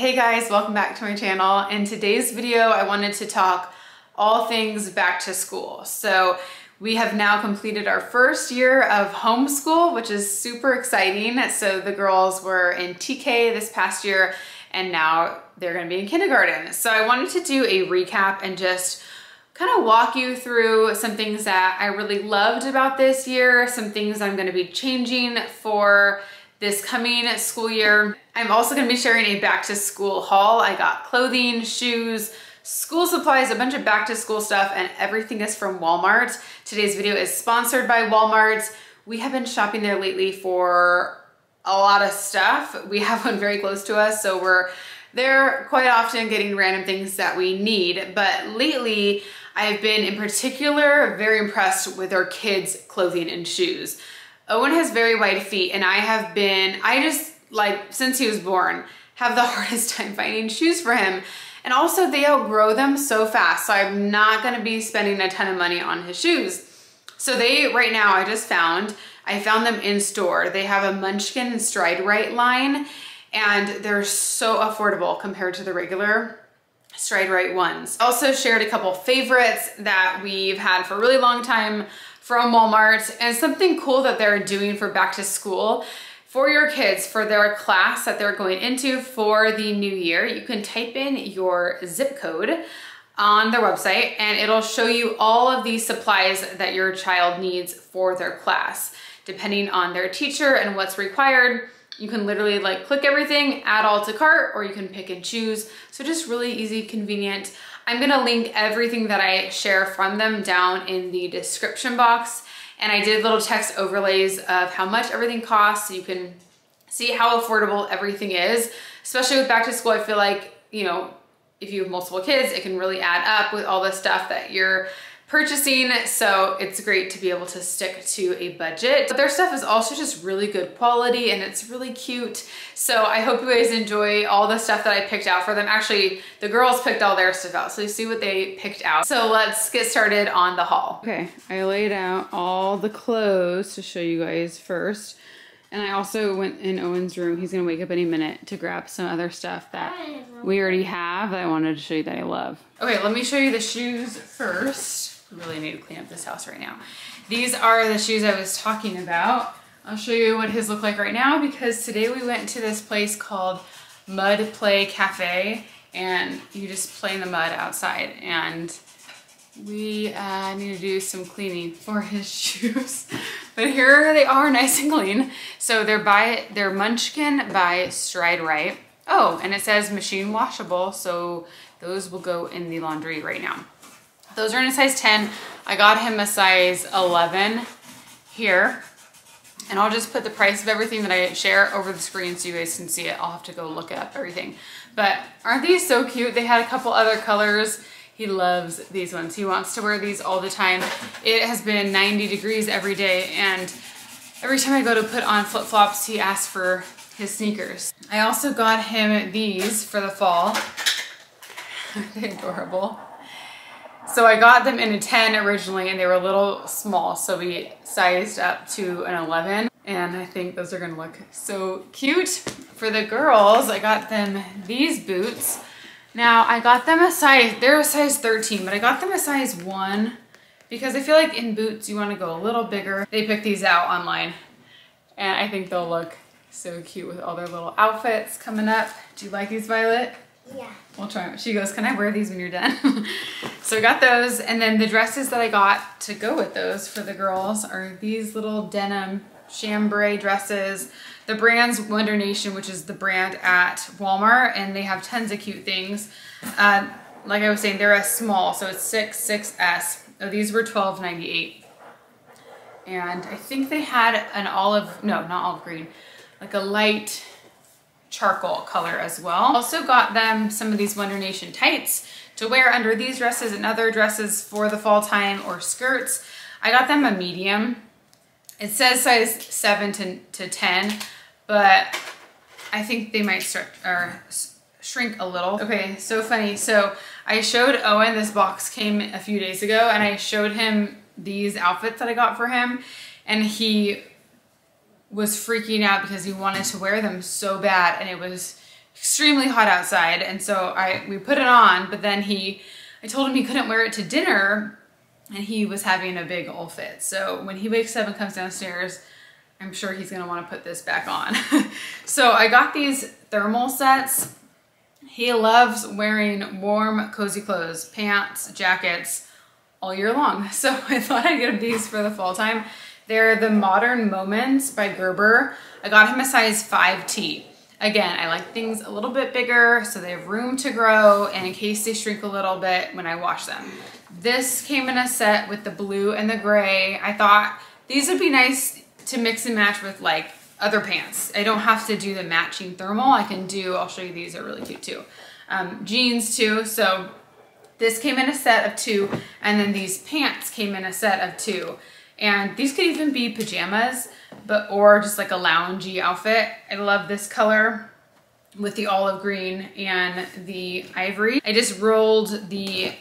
Hey guys, welcome back to my channel. In today's video, I wanted to talk all things back to school. So we have now completed our first year of homeschool, which is super exciting. So the girls were in TK this past year, and now they're gonna be in kindergarten. So I wanted to do a recap and just kind of walk you through some things that I really loved about this year, some things I'm gonna be changing for this coming school year. I'm also gonna be sharing a back to school haul. I got clothing, shoes, school supplies, a bunch of back to school stuff, and everything is from Walmart. Today's video is sponsored by Walmart. We have been shopping there lately for a lot of stuff. We have one very close to us, so we're there quite often getting random things that we need. But lately, I've been in particular very impressed with our kids' clothing and shoes. Owen has very wide feet, and I just, since he was born, have the hardest time finding shoes for him. And also they outgrow them so fast, so I'm not gonna be spending a ton of money on his shoes. So they, right now, I found them in store. They have a Munchkin Stride Rite line, and they're so affordable compared to the regular Stride Rite ones. Also shared a couple favorites that we've had for a really long time from Walmart, and something cool that they're doing for back to school for your kids, for their class that they're going into for the new year. You can type in your zip code on their website and it'll show you all of the supplies that your child needs for their class. Depending on their teacher and what's required, you can literally click everything, add all to cart, or you can pick and choose. So just really easy, convenient. I'm gonna link everything that I share from them down in the description box. And I did little text overlays of how much everything costs, so you can see how affordable everything is. Especially with back to school, I feel like, you know, if you have multiple kids, it can really add up with all the stuff that you're purchasing. So it's great to be able to stick to a budget. But their stuff is also just really good quality and it's really cute. So I hope you guys enjoy all the stuff that I picked out for them. Actually, the girls picked all their stuff out, so you see what they picked out. So let's get started on the haul. Okay, I laid out all the clothes to show you guys first. And I also went in Owen's room. He's gonna wake up any minute to grab some other stuff that we already have that I wanted to show you that I love. Okay, let me show you the shoes first. Really need to clean up this house right now. These are the shoes I was talking about. I'll show you what his look like right now, because today we went to this place called Mud Play Cafe, and you just play in the mud outside, and we need to do some cleaning for his shoes. But here they are, nice and clean. So they're Munchkin by Stride Rite. Oh, and it says machine washable, so those will go in the laundry right now. Those are in a size 10. I got him a size 11 here. And I'll just put the price of everything that I share over the screen so you guys can see it. I'll have to go look up everything. But aren't these so cute? They had a couple other colors. He loves these ones. He wants to wear these all the time. It has been 90 degrees every day, and every time I go to put on flip-flops, he asks for his sneakers. I also got him these for the fall. Aren't they adorable? So I got them in a 10 originally, and they were a little small, so we sized up to an 11. And I think those are gonna look so cute. For the girls, I got them these boots. Now I got them a size, they're a size 13, but I got them a size 1 because I feel like in boots you wanna go a little bigger. They picked these out online, and I think they'll look so cute with all their little outfits coming up. Do you like these, Violet? Yeah. We'll try them. She goes, can I wear these when you're done? So I got those, and then the dresses that I got to go with those for the girls are these little denim chambray dresses. The brand's Wonder Nation, which is the brand at Walmart, and they have tons of cute things. Like I was saying, they're a small, so it's 6S. Oh, these were $12.98. And I think they had an olive, no, not olive green, like a light charcoal color as well. Also got them some of these Wonder Nation tights to wear under these dresses and other dresses for the fall time, or skirts. I got them a medium. It says size 7 to 10, but I think they might stretch or shrink a little. Okay, so funny. So I showed Owen, this box came a few days ago, and I showed him these outfits that I got for him, and he was freaking out because he wanted to wear them so bad, and it was extremely hot outside, and so we put it on, but then I told him he couldn't wear it to dinner, and he was having a big old fit. So when he wakes up and comes downstairs, I'm sure he's gonna wanna put this back on. So I got these thermal sets. He loves wearing warm, cozy clothes, pants, jackets, all year long. So I thought I'd get him these for the fall time. They're the Modern Moments by Gerber. I got him a size 5T. Again, I like things a little bit bigger so they have room to grow, and in case they shrink a little bit when I wash them. This came in a set with the blue and the gray. I thought these would be nice to mix and match with like other pants. I don't have to do the matching thermal. I'll show you, these are really cute too. Jeans too, so this came in a set of two, and then these pants came in a set of two. And these could even be pajamas, or just like a loungy outfit. I love this color with the olive green and the ivory. I just rolled the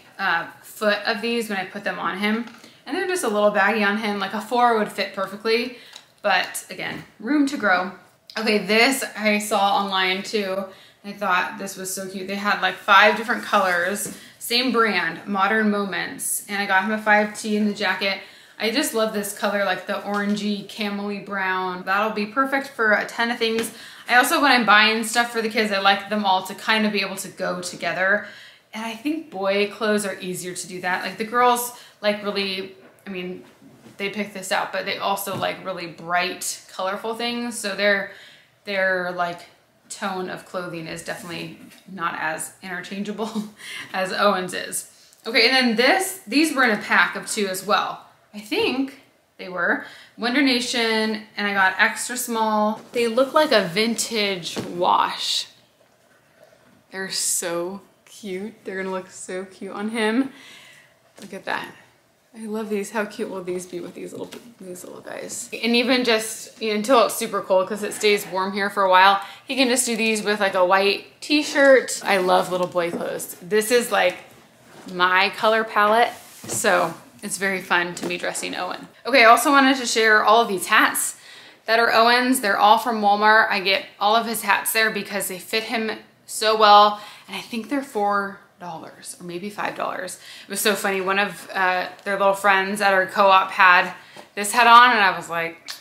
foot of these when I put them on him, and they're just a little baggy on him. Like a 4 would fit perfectly, but again, room to grow. Okay, this I saw online too. I thought this was so cute. They had like 5 different colors, same brand, Modern Moments. And I got him a 5T in the jacket. I just love this color, like the orangey, camely brown. That'll be perfect for a ton of things. I also, when I'm buying stuff for the kids, I like them all to kind of be able to go together. And I think boy clothes are easier to do that. Like the girls like really, I mean, they picked this out, but they also like really bright, colorful things. So their like tone of clothing is definitely not as interchangeable as Owen's is. Okay, and then these were in a pack of 2 as well. I think they were Wonder Nation, and I got extra small. They look like a vintage wash. They're so cute. They're gonna look so cute on him. Look at that. I love these. How cute will these be with these little guys? And even just, you know, until it's super cold, because it stays warm here for a while, he can just do these with like a white t-shirt. I love little boy clothes. This is like my color palette, so it's very fun to be dressing Owen. Okay, I also wanted to share all of these hats that are Owen's. They're all from Walmart. I get all of his hats there because they fit him so well, and I think they're $4 or maybe $5. It was so funny. One of their little friends at our co-op had this hat on, and I was like,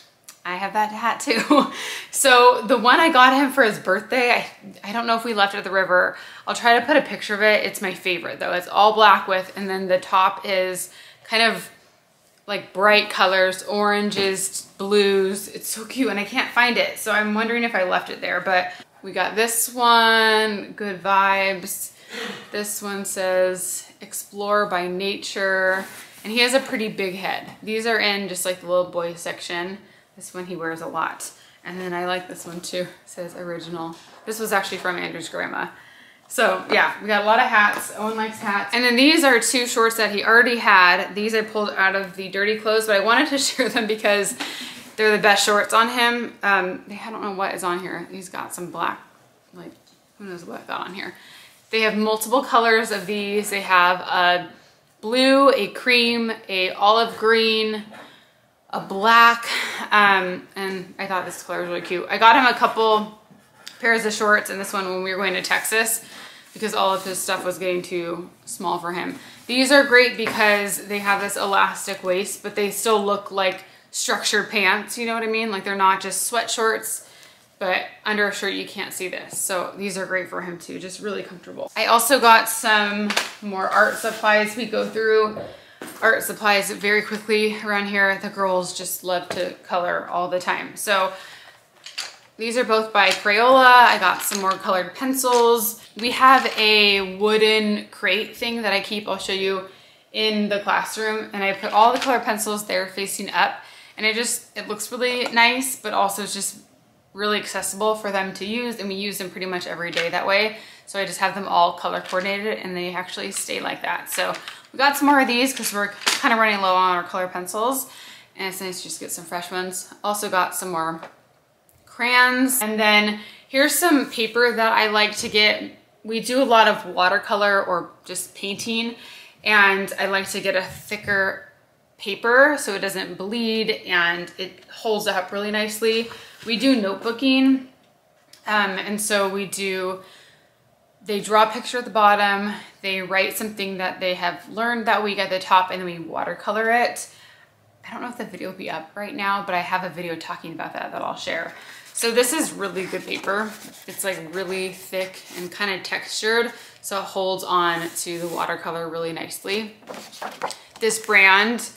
I have that hat too. So the one I got him for his birthday, I don't know if we left it at the river. I'll try to put a picture of it. It's my favorite though. It's all black with, and then the top is kind of like bright colors, oranges, blues. It's so cute, and I can't find it. So I'm wondering if I left it there, but we got this one, Good Vibes. This one says Explore by Nature. And he has a pretty big head. These are in just like the little boy section. This one he wears a lot. And then I like this one too, it says Original. This was actually from Andrew's grandma. So yeah, we got a lot of hats. Owen likes hats. And then these are 2 shorts that he already had. These I pulled out of the dirty clothes, but I wanted to share them because they're the best shorts on him. I don't know what is on here. He's got some black, like who knows what got on here. They have multiple colors of these. They have a blue, a cream, a olive green, a black, and I thought this color was really cute. I got him a couple pairs of shorts, and this one when we were going to Texas because all of his stuff was getting too small for him. These are great because they have this elastic waist, but they still look like structured pants, you know what I mean? Like they're not just sweat shorts, but under a shirt you can't see this. So these are great for him too, just really comfortable. I also got some more art supplies. We go through art supplies very quickly around here. The girls just love to color all the time. So these are both by Crayola. I got some more colored pencils. We have a wooden crate thing that I keep, I'll show you, in the classroom. And I put all the colored pencils there facing up. And it looks really nice, but also it's just really accessible for them to use. And we use them pretty much every day that way. So I just have them all color coordinated, and they actually stay like that. So we got some more of these because we're kind of running low on our color pencils. And it's nice to just get some fresh ones. Also got some more crayons. And then here's some paper that I like to get. We do a lot of watercolor or just painting, and I like to get a thicker paper so it doesn't bleed and it holds up really nicely. We do notebooking And so we do, they draw a picture at the bottom, they write something that they have learned that week at the top, and then we watercolor it. I don't know if the video will be up right now, but I have a video talking about that that I'll share. So this is really good paper. It's like really thick and kind of textured, so it holds on to the watercolor really nicely. This brand,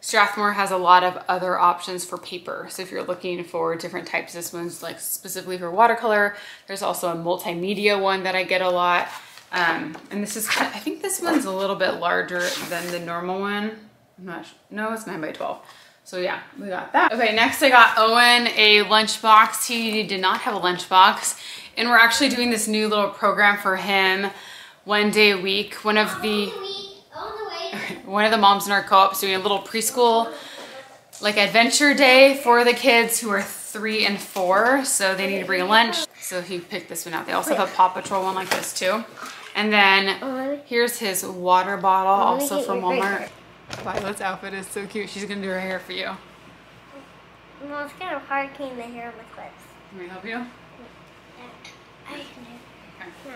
Strathmore, has a lot of other options for paper. So if you're looking for different types, this one's like specifically for watercolor. There's also a multimedia one that I get a lot. And this is, I think this one's a little bit larger than the normal one. I'm not sure. No, it's 9 by 12. So yeah, we got that. Okay, next I got Owen a lunchbox. He did not have a lunchbox. And we're actually doing this new little program for him one day a week. One of the moms in our co-op is doing a little preschool like adventure day for the kids who are 3 and 4. So they need to bring lunch. So he picked this one out. They also have a Paw Patrol one like this too. And then here's his water bottle, also from Walmart. Violet's outfit is so cute. She's gonna do her hair for you. Well, it's kind of hard getting the hair on my clips. Can we help you? I can do it.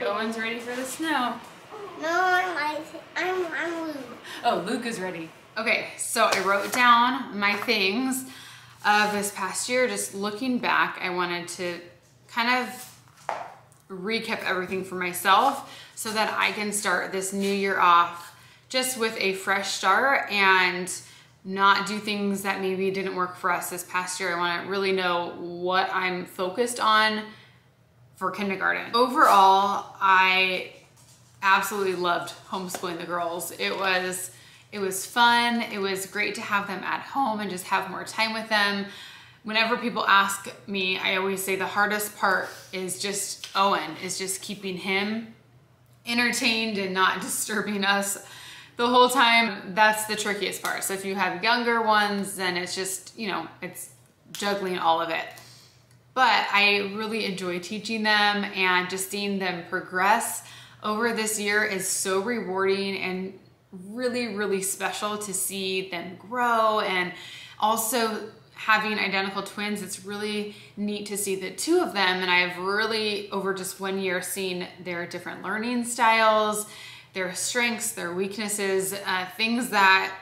No, Owen's ready for the snow. No, I'm Luke. Oh, Luke is ready. Okay, so I wrote down my things of this past year. Just looking back, I wanted to kind of recap everything for myself so that I can start this new year off just with a fresh start and not do things that maybe didn't work for us this past year. I want to really know what I'm focused on for kindergarten. Overall, I absolutely loved homeschooling the girls. It was fun. It was great to have them at home and just have more time with them. Whenever people ask me, I always say the hardest part is just Owen, is just keeping him entertained and not disturbing us the whole time. That's the trickiest part. So if you have younger ones, then it's just, you know, it's juggling all of it. But I really enjoy teaching them, and just seeing them progress over this year is so rewarding and really, really special to see them grow. And also, having identical twins, it's really neat to see the two of them, and I've really, over just one year, seen their different learning styles, their strengths, their weaknesses, things that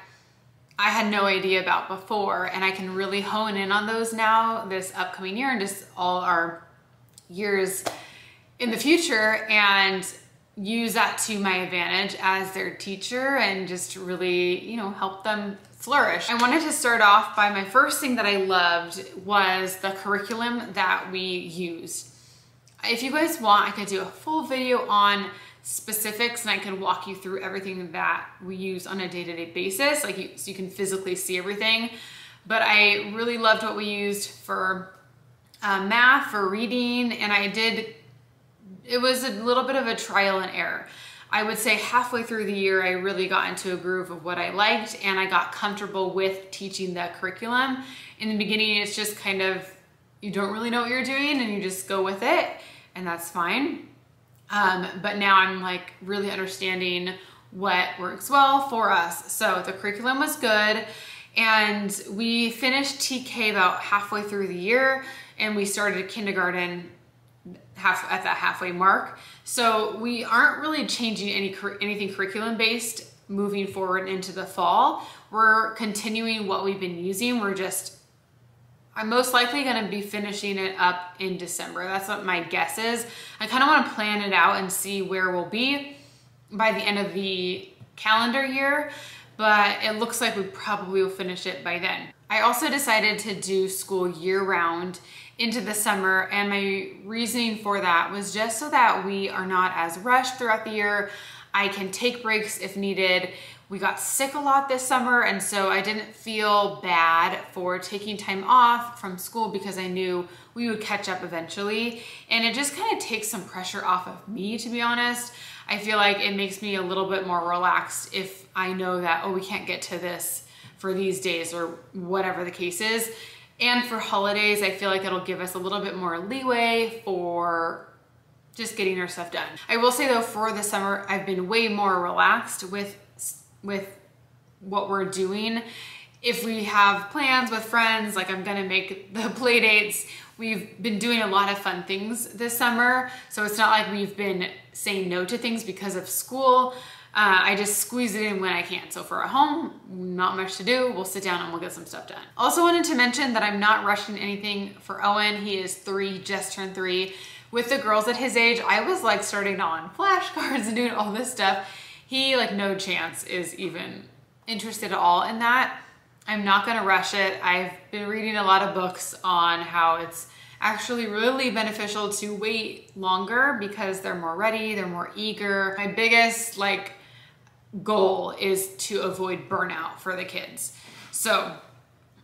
I had no idea about before, and I can really hone in on those now this upcoming year and just all our years in the future, and use that to my advantage as their teacher and just really, you know, help them flourish. I wanted to start off by my first thing that I loved was the curriculum that we used. If you guys want, I could do a full video on specifics, and I can walk you through everything that we use on a day-to-day basis, like so you can physically see everything. But I really loved what we used for math, for reading, and it was a little bit of a trial and error. I would say halfway through the year, I really got into a groove of what I liked, and I got comfortable with teaching that curriculum. In the beginning, it's just kind of, you don't really know what you're doing and you just go with it, and that's fine. But now I'm like really understanding what works well for us. So the curriculum was good, and we finished TK about halfway through the year, and we started kindergarten at that halfway mark. So we aren't really changing anything curriculum based moving forward into the fall. We're continuing what we've been using. I'm most likely going to be finishing it up in December. That's what my guess is. I kind of want to plan it out and see where we'll be by the end of the calendar year, but it looks like we probably will finish it by then. I also decided to do school year round into the summer, and my reasoning for that was just so that we are not as rushed throughout the year. I can take breaks if needed. We got sick a lot this summer, and so I didn't feel bad for taking time off from school because I knew we would catch up eventually, and it just kind of takes some pressure off of me, to be honest. I feel like it makes me a little bit more relaxed if I know that, oh, we can't get to this for these days or whatever the case is. And for holidays, I feel like it'll give us a little bit more leeway for just getting our stuff done. I will say though, for the summer, I've been way more relaxed with what we're doing. if we have plans with friends, like I'm gonna make the play dates. We've been doing a lot of fun things this summer, so it's not like we've been saying no to things because of school. I just squeeze it in when I can. So for a home, not much to do. We'll sit down and we'll get some stuff done. Also wanted to mention that I'm not rushing anything for Owen. He is 3, just turned 3. With the girls at his age, I was like starting on flashcards and doing all this stuff. He, like, no chance is even interested at all in that. I'm not gonna rush it. I've been reading a lot of books on how it's actually really beneficial to wait longer because they're more ready, they're more eager. My biggest like goal is to avoid burnout for the kids. So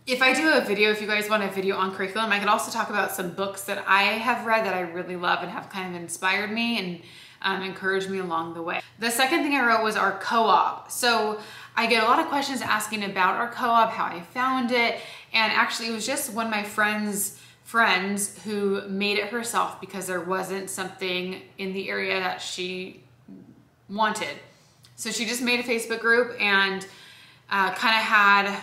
if I do a video, if you guys want a video on curriculum, I could also talk about some books that I have read that I really love and have kind of inspired me and encouraged me along the way. The second thing I wrote was our co-op. So I get a lot of questions asking about our co-op, how I found it, and actually it was just one of my friends who made it herself because there wasn't something in the area that she wanted. So she just made a Facebook group and kind of had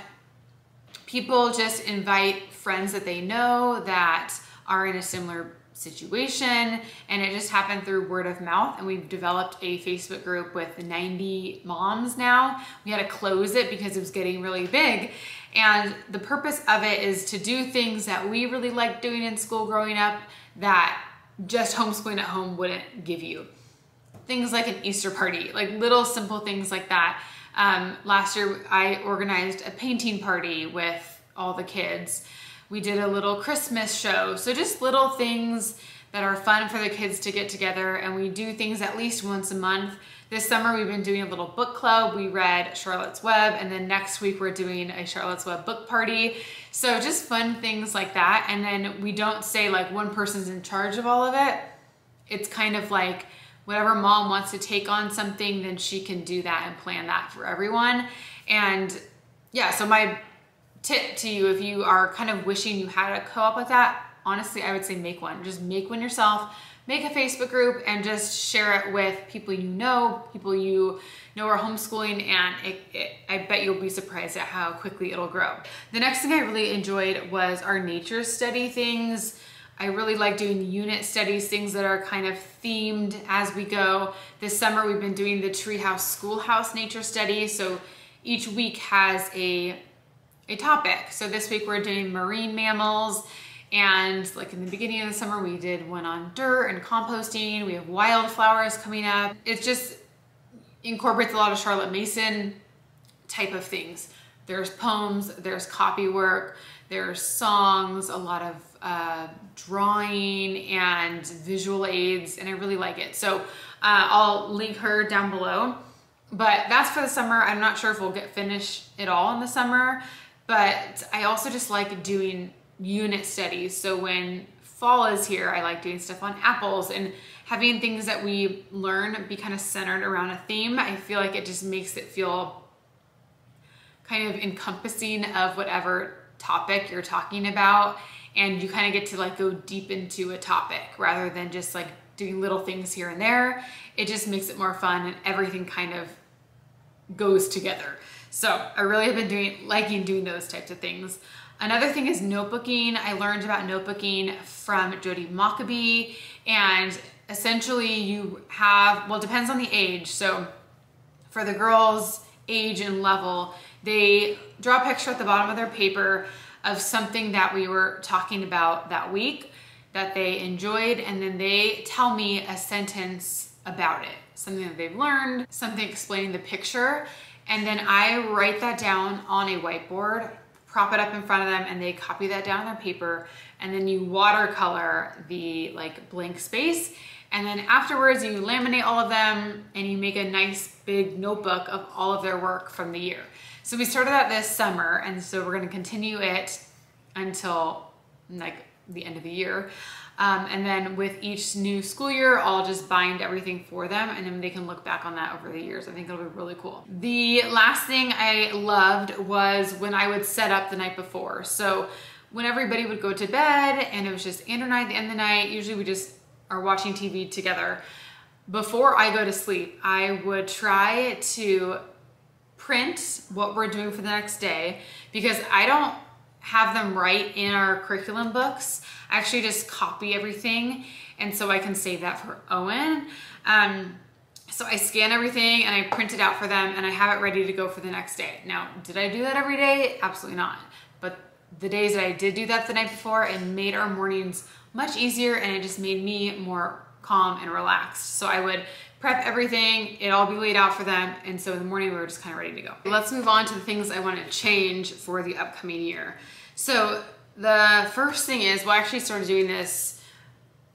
people just invite friends that they know that are in a similar situation, and it just happened through word of mouth. And we've developed a Facebook group with 90 moms now. We had to close it because it was getting really big. And the purpose of it is to do things that we really liked doing in school growing up that just homeschooling at home wouldn't give you. Things like an Easter party, like little simple things like that. Last year I organized a painting party with all the kids. We did a little Christmas show. So just little things that are fun for the kids to get together, and we do things at least once a month. This summer we've been doing a little book club. We read Charlotte's Web, and then next week we're doing a Charlotte's Web book party. So just fun things like that. And then we don't say like one person's in charge of all of it. It's kind of like whatever mom wants to take on something, then she can do that and plan that for everyone. And yeah, so my tip to you, if you are kind of wishing you had a co-op like that, honestly, I would say make one. Just make one yourself, make a Facebook group, and just share it with people you know are homeschooling, and I bet you'll be surprised at how quickly it'll grow. The next thing I really enjoyed was our nature study things. I really like doing unit studies, things that are kind of themed as we go. This summer we've been doing the Treehouse Schoolhouse Nature Study. So each week has a topic. So this week we're doing marine mammals, and like in the beginning of the summer we did one on dirt and composting. We have wildflowers coming up. It just incorporates a lot of Charlotte Mason type of things. There's poems, there's copy work, there's songs, a lot of drawing and visual aids, and I really like it. So I'll link her down below. But that's for the summer. I'm not sure if we'll get finished it all in the summer. But I also just like doing unit studies. So when fall is here, I like doing stuff on apples, and having things that we learn be kind of centered around a theme. I feel like it just makes it feel kind of encompassing of whatever topic you're talking about. And you kind of get to like go deep into a topic rather than just like doing little things here and there. It just makes it more fun, and everything kind of goes together. So I really have been liking doing those types of things. Another thing is notebooking. I learned about notebooking from Jodi Mockaby, and essentially you have, well, it depends on the age. So for the girls' age and level, they draw a picture at the bottom of their paper of something that we were talking about that week that they enjoyed, and then they tell me a sentence about it, something that they've learned, something explaining the picture, and then I write that down on a whiteboard, prop it up in front of them, and they copy that down on their paper, and then you watercolor the like blank space, and then afterwards you laminate all of them and you make a nice big notebook of all of their work from the year. So we started that this summer, and so we're going to continue it until like the end of the year. And then with each new school year, I'll just bind everything for them, and then they can look back on that over the years. I think it'll be really cool. The last thing I loved was when I would set up the night before. So when everybody would go to bed and it was just Andrew and I at the end of the night, usually we just are watching TV together. Before I go to sleep, I would try to print what we're doing for the next day, because I don't have them write in our curriculum books. I actually just copy everything, and so I can save that for Owen. So I scan everything and I print it out for them, and I have it ready to go for the next day. Now, did I do that every day? Absolutely not. But the days that I did do that the night before, it made our mornings much easier, and it just made me more calm and relaxed. So I would prep everything, it'd all be laid out for them, and so in the morning we were just kind of ready to go. Let's move on to the things I want to change for the upcoming year. So the first thing is, well, I actually started doing this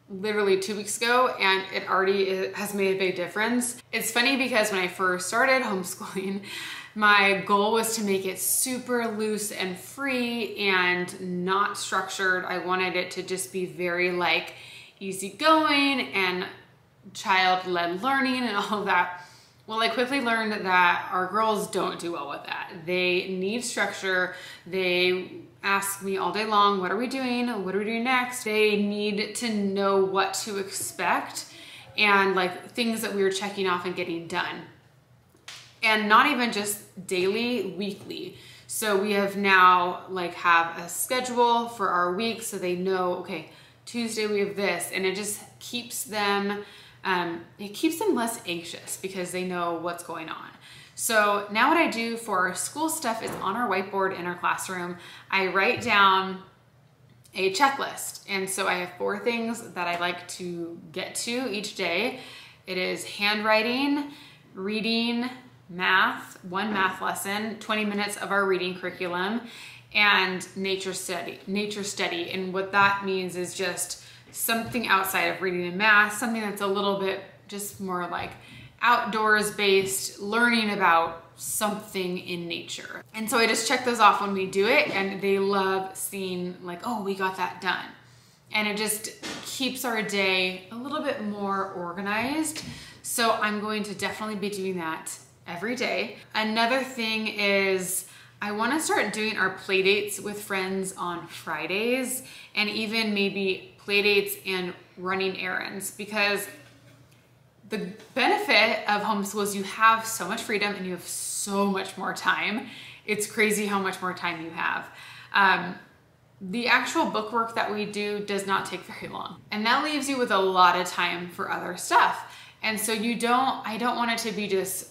literally 2 weeks ago, and it already has made a big difference. It's funny because when I first started homeschooling, my goal was to make it super loose and free and not structured. I wanted it to just be very like easygoing and child-led learning and all that. Well, I quickly learned that our girls don't do well with that. They need structure. They ask me all day long, what are we doing? What are we doing next? They need to know what to expect and like things that we were checking off and getting done. And not even just daily, weekly. So we have now like have a schedule for our week, so they know, okay, Tuesday we have this, and it just keeps them, less anxious because they know what's going on. So now what I do for our school stuff is on our whiteboard in our classroom, I write down a checklist. And so I have 4 things that I like to get to each day. It is handwriting, reading, math, 1 math lesson, 20 minutes of our reading curriculum, and nature study. And what that means is just something outside of reading and math, something that's a little bit just more like outdoors based, learning about something in nature. And so I just check those off when we do it, and they love seeing like, oh, we got that done. And it just keeps our day a little bit more organized. So I'm going to definitely be doing that every day. Another thing is, I want to start doing our play dates with friends on Fridays, and even maybe play dates and running errands, because the benefit of homeschool is you have so much freedom and you have so much more time. It's crazy how much more time you have. The actual book work that we do does not take very long, and that leaves you with a lot of time for other stuff. And so I don't want it to be just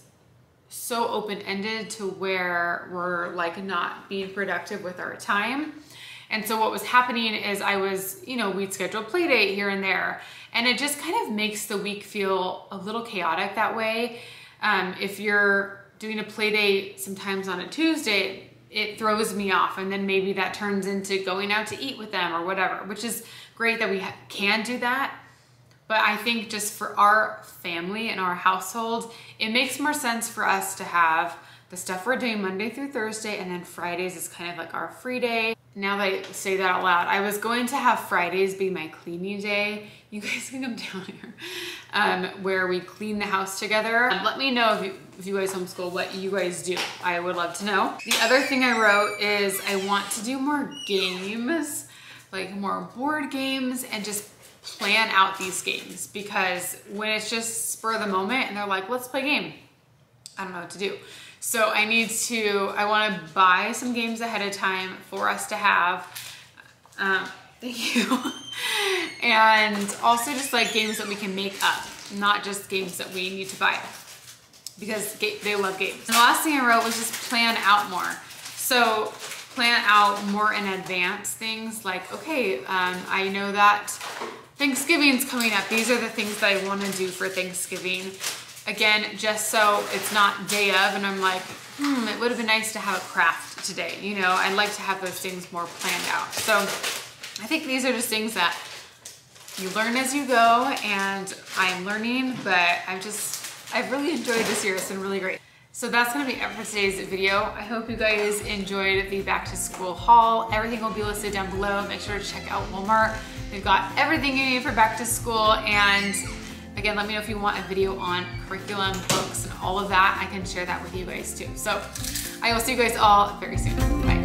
so open-ended to where we're like not being productive with our time. And so what was happening is we'd schedule a play date here and there, and it just kind of makes the week feel a little chaotic that way. If you're doing a play date sometimes on a Tuesday, it throws me off, and then maybe that turns into going out to eat with them or whatever, which is great that we can do that. But I think just for our family and our household, it makes more sense for us to have the stuff we're doing Monday through Thursday, and then Fridays is kind of like our free day. Now that I say that out loud, I was going to have Fridays be my cleaning day. You guys can come down here, where we clean the house together. Let me know if you guys homeschool, what you guys do. I would love to know. The other thing I wrote is I want to do more games, like more board games, and just plan out these games, because when it's just spur of the moment and they're like, let's play a game, I don't know what to do. So I want to buy some games ahead of time for us to have. Thank you. And also just like games that we can make up, not just games that we need to buy, because they love games. And the last thing I wrote was just plan out more. So plan out more in advance things like, okay, I know that Thanksgiving's coming up. These are the things that I want to do for Thanksgiving. Again, just so it's not day of and I'm like, it would have been nice to have a craft today. You know, I'd like to have those things more planned out. So I think these are just things that you learn as you go, and I'm learning, but I've really enjoyed this year. It's been really great. So that's gonna be it for today's video. I hope you guys enjoyed the back to school haul. Everything will be listed down below. Make sure to check out Walmart. They've got everything you need for back to school. And again, let me know if you want a video on curriculum, books, and all of that. I can share that with you guys too. So I will see you guys all very soon. Bye.